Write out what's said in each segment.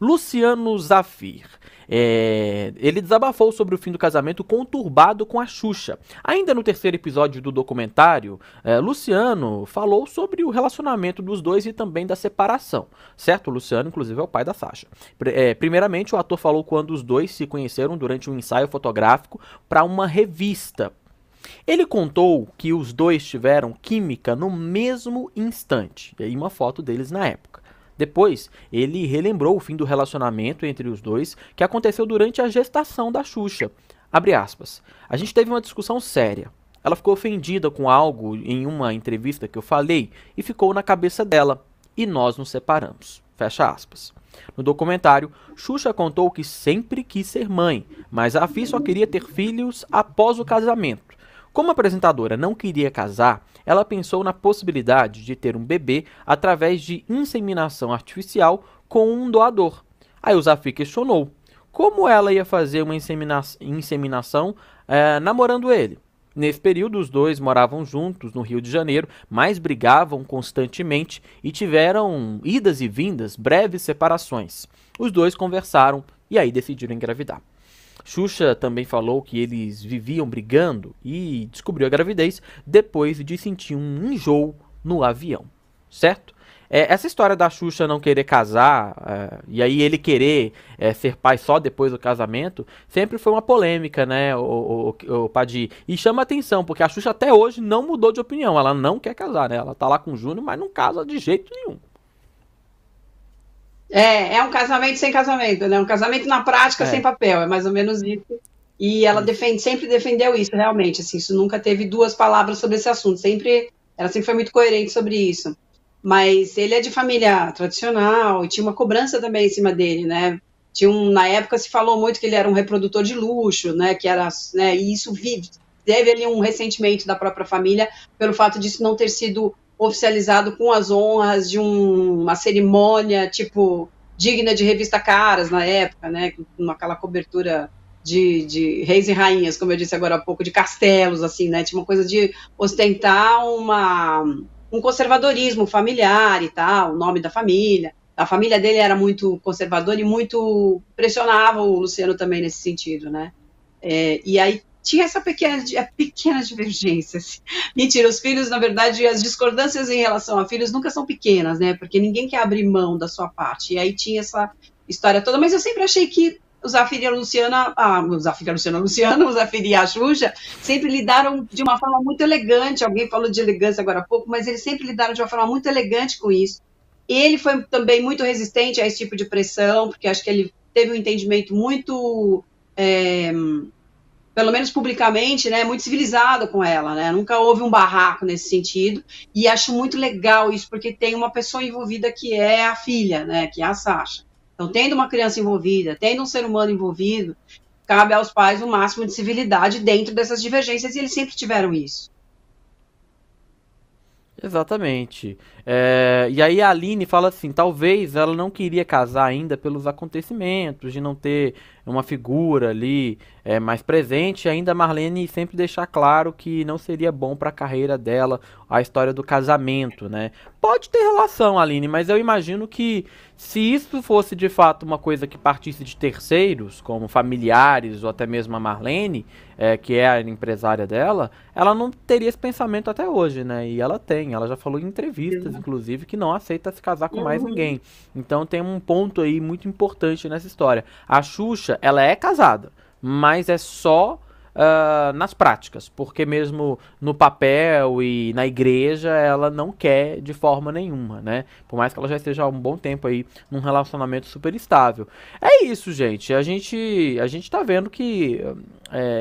Luciano Szafir. Ele desabafou sobre o fim do casamento conturbado com a Xuxa. Ainda no terceiro episódio do documentário, Luciano falou sobre o relacionamento dos dois e também da separação, certo? O Luciano, inclusive, é o pai da Sasha. Primeiramente, o ator falou quando os dois se conheceram durante um ensaio fotográfico para uma revista. Ele contou que os dois tiveram química no mesmo instante, e aí uma foto deles na época. Depois, ele relembrou o fim do relacionamento entre os dois, que aconteceu durante a gestação da Xuxa. Abre aspas. A gente teve uma discussão séria. Ela ficou ofendida com algo em uma entrevista que eu falei e ficou na cabeça dela. E nós nos separamos. Fecha aspas. No documentário, Xuxa contou que sempre quis ser mãe, mas a Fi só queria ter filhos após o casamento. Como a apresentadora não queria casar, ela pensou na possibilidade de ter um bebê através de inseminação artificial com um doador. Aí o Szafir questionou como ela ia fazer uma inseminação namorando ele. Nesse período, os dois moravam juntos no Rio de Janeiro, mas brigavam constantemente e tiveram idas e vindas, breves separações. Os dois conversaram e aí decidiram engravidar. Xuxa também falou que eles viviam brigando e descobriu a gravidez depois de sentir um enjoo no avião, certo? Essa história da Xuxa não querer casar e aí ele querer ser pai só depois do casamento sempre foi uma polêmica, né, o Padi? E chama atenção, porque a Xuxa até hoje não mudou de opinião, ela não quer casar, né? Ela tá lá com o Júnior, mas não casa de jeito nenhum. É um casamento sem casamento, né? Um casamento na prática sem papel, é mais ou menos isso. E ela sempre defendeu isso, realmente. Assim, isso nunca teve duas palavras sobre esse assunto. Ela sempre foi muito coerente sobre isso. Mas ele é de família tradicional e tinha uma cobrança também em cima dele, né? Na época se falou muito que ele era um reprodutor de luxo, né? E isso teve ali um ressentimento da própria família pelo fato disso não ter sido oficializado com as honras de uma cerimônia, tipo, digna de revista Caras, na época, né, com aquela cobertura de reis e rainhas, como eu disse agora há pouco, de castelos, assim, né, tinha uma coisa de ostentar um conservadorismo familiar e tal, o nome da família. A família dele era muito conservadora e muito pressionava o Luciano também nesse sentido, né, e aí tinha essa pequena divergência. Assim. Mentira, os filhos, na verdade, as discordâncias em relação a filhos nunca são pequenas, né? Porque ninguém quer abrir mão da sua parte. E aí tinha essa história toda. Mas eu sempre achei que o Szafir e a Luciana, o Szafir e a Xuxa, sempre lidaram de uma forma muito elegante. Alguém falou de elegância agora há pouco, mas eles sempre lidaram de uma forma muito elegante com isso. Ele foi também muito resistente a esse tipo de pressão, porque acho que ele teve um entendimento muito... pelo menos publicamente, né, muito civilizado com ela, né, nunca houve um barraco nesse sentido, e acho muito legal isso, porque tem uma pessoa envolvida que é a filha, né, que é a Sasha. Então, tendo uma criança envolvida, tendo um ser humano envolvido, cabe aos pais o máximo de civilidade dentro dessas divergências, e eles sempre tiveram isso. Exatamente. E aí a Aline fala assim, talvez ela não queria casar ainda pelos acontecimentos, de não ter uma figura ali mais presente. Ainda a Marlene sempre deixar claro que não seria bom para a carreira dela a história do casamento, né? Pode ter relação, Aline, mas eu imagino que se isso fosse de fato uma coisa que partisse de terceiros, como familiares ou até mesmo a Marlene, que é a empresária dela, ela não teria esse pensamento até hoje, né? E ela tem, ela já falou em entrevistas, inclusive, que não aceita se casar com mais ninguém. Então tem um ponto aí muito importante nessa história. A Xuxa, ela é casada, mas é só nas práticas, porque mesmo no papel e na igreja ela não quer de forma nenhuma, né? Por mais que ela já esteja há um bom tempo aí num relacionamento super estável. É isso, gente. A gente tá vendo que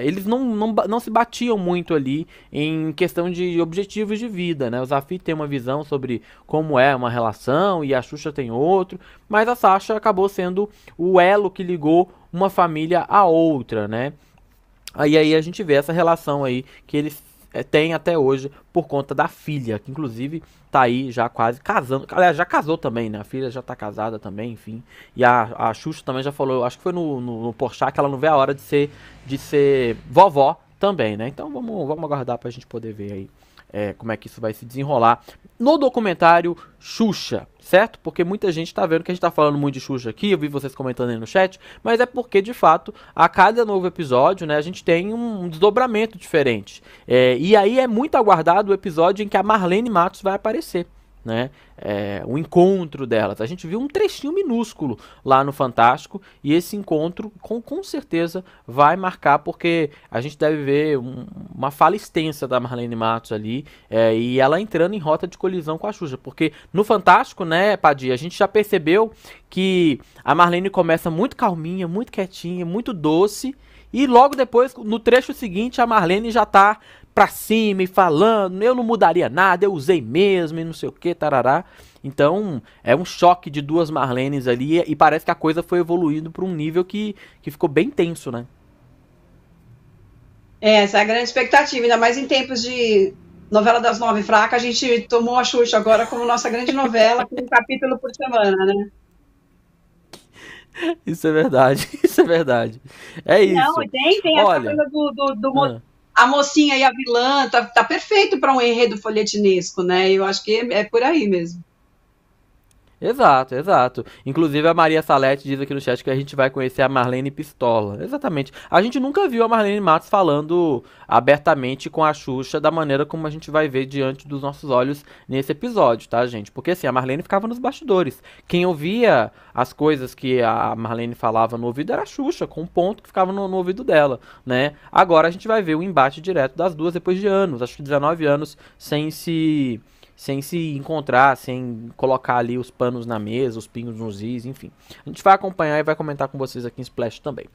eles não se batiam muito ali em questão de objetivos de vida, né? O Szafir tem uma visão sobre como é uma relação e a Xuxa tem outro, mas a Sasha acabou sendo o elo que ligou uma família à outra, né? Aí a gente vê essa relação aí que eles têm até hoje por conta da filha, que inclusive tá aí já quase casando. Aliás, já casou também, né? A filha já tá casada também, enfim. E a Xuxa também já falou, acho que foi no Porchat, que ela não vê a hora de ser vovó também, né? Então vamos aguardar pra gente poder ver aí como é que isso vai se desenrolar no documentário Xuxa, certo? Porque muita gente tá vendo que a gente tá falando muito de Xuxa aqui, eu vi vocês comentando aí no chat, mas é porque, de fato, a cada novo episódio, né, a gente tem um desdobramento diferente. E aí é muito aguardado o episódio em que a Marlene Mattos vai aparecer, né? O encontro delas. A gente viu um trechinho minúsculo lá no Fantástico, e esse encontro com certeza vai marcar, porque a gente deve ver uma fala extensa da Marlene Mattos ali, e ela entrando em rota de colisão com a Xuxa, porque no Fantástico, né, Padia, a gente já percebeu que a Marlene começa muito calminha, muito quietinha, muito doce, e logo depois, no trecho seguinte, a Marlene já tá pra cima e falando, eu não mudaria nada, eu usei mesmo e não sei o que, tarará. Então, é um choque de duas Marlenes ali e parece que a coisa foi evoluindo para um nível que ficou bem tenso, né? Essa é a grande expectativa, ainda mais em tempos de novela das 9 fraca, a gente tomou a Xuxa agora como nossa grande novela, com um capítulo por semana, né? Isso é verdade, isso é verdade. É isso. Não, tem essa coisa do a mocinha e a vilã, tá perfeito para um enredo folhetinesco, né? Eu acho que é por aí mesmo. Exato, exato. Inclusive a Maria Salete diz aqui no chat que a gente vai conhecer a Marlene Pistola. Exatamente. A gente nunca viu a Marlene Mattos falando abertamente com a Xuxa da maneira como a gente vai ver diante dos nossos olhos nesse episódio, tá, gente? Porque assim, a Marlene ficava nos bastidores. Quem ouvia as coisas que a Marlene falava no ouvido era a Xuxa, com um ponto que ficava no ouvido dela, né? Agora a gente vai ver o embate direto das duas depois de anos, acho que 19 anos, sem se encontrar, sem colocar ali os panos na mesa, os pingos nos is, enfim. A gente vai acompanhar e vai comentar com vocês aqui em Splash também.